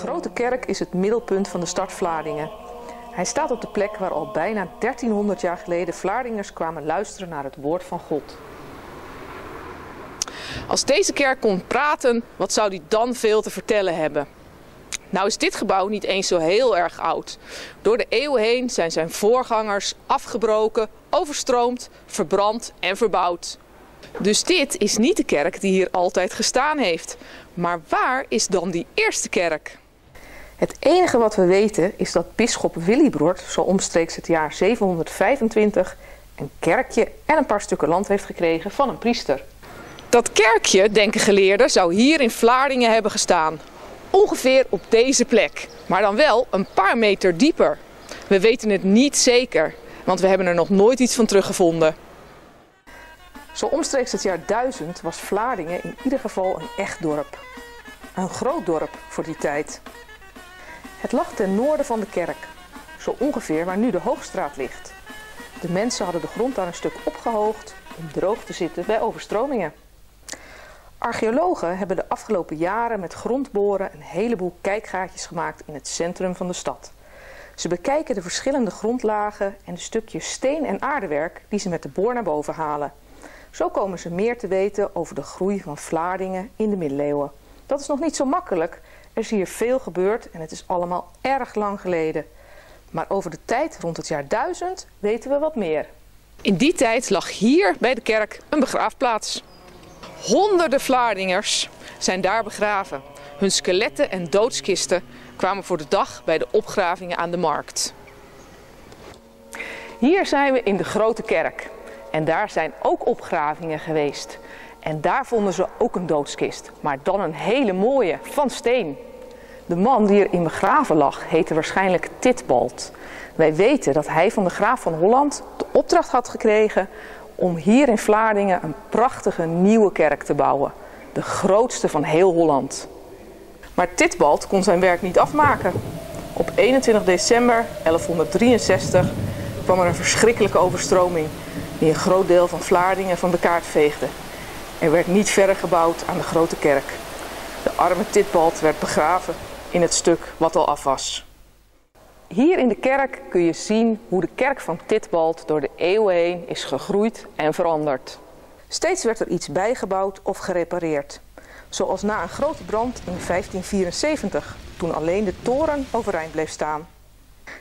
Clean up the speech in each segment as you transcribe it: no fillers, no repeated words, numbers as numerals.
Grote Kerk is het middelpunt van de stad Vlaardingen. Hij staat op de plek waar al bijna 1300 jaar geleden Vlaardingers kwamen luisteren naar het woord van God. Als deze kerk kon praten, wat zou die dan veel te vertellen hebben? Nou is dit gebouw niet eens zo heel erg oud. Door de eeuwen heen zijn zijn voorgangers afgebroken, overstroomd, verbrand en verbouwd. Dus dit is niet de kerk die hier altijd gestaan heeft. Maar waar is dan die eerste kerk? Het enige wat we weten is dat bisschop Willibrord zo omstreeks het jaar 725 een kerkje en een paar stukken land heeft gekregen van een priester. Dat kerkje, denken geleerden, zou hier in Vlaardingen hebben gestaan. Ongeveer op deze plek, maar dan wel een paar meter dieper. We weten het niet zeker, want we hebben er nog nooit iets van teruggevonden. Zo omstreeks het jaar 1000 was Vlaardingen in ieder geval een echt dorp. Een groot dorp voor die tijd. Het lag ten noorden van de kerk, zo ongeveer waar nu de Hoogstraat ligt. De mensen hadden de grond daar een stuk opgehoogd om droog te zitten bij overstromingen. Archeologen hebben de afgelopen jaren met grondboren een heleboel kijkgaatjes gemaakt in het centrum van de stad. Ze bekijken de verschillende grondlagen en de stukjes steen- en aardewerk die ze met de boor naar boven halen. Zo komen ze meer te weten over de groei van Vlaardingen in de middeleeuwen. Dat is nog niet zo makkelijk. Er is hier veel gebeurd en het is allemaal erg lang geleden. Maar over de tijd rond het jaar 1000 weten we wat meer. In die tijd lag hier bij de kerk een begraafplaats. Honderden Vlaardingers zijn daar begraven. Hun skeletten en doodskisten kwamen voor de dag bij de opgravingen aan de markt. Hier zijn we in de Grote Kerk. En daar zijn ook opgravingen geweest. En daar vonden ze ook een doodskist, maar dan een hele mooie, van steen. De man die erin begraven lag, heette waarschijnlijk Titbald. Wij weten dat hij van de graaf van Holland de opdracht had gekregen om hier in Vlaardingen een prachtige nieuwe kerk te bouwen. De grootste van heel Holland. Maar Titbald kon zijn werk niet afmaken. Op 21 december 1163 kwam er een verschrikkelijke overstroming die een groot deel van Vlaardingen van de kaart veegde. Er werd niet verder gebouwd aan de Grote Kerk. De arme Titbald werd begraven in het stuk wat al af was. Hier in de kerk kun je zien hoe de kerk van Titbald door de eeuwen heen is gegroeid en veranderd. Steeds werd er iets bijgebouwd of gerepareerd. Zoals na een grote brand in 1574, toen alleen de toren overeind bleef staan.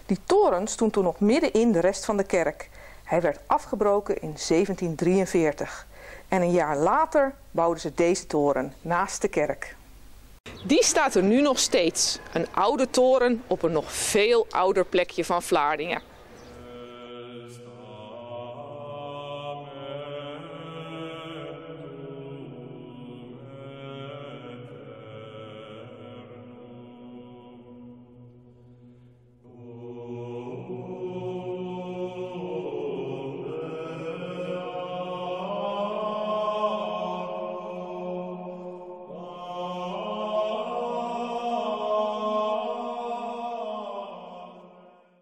Die toren stond toen nog midden in de rest van de kerk. Hij werd afgebroken in 1743. En een jaar later bouwden ze deze toren naast de kerk. Die staat er nu nog steeds. Een oude toren op een nog veel ouder plekje van Vlaardingen.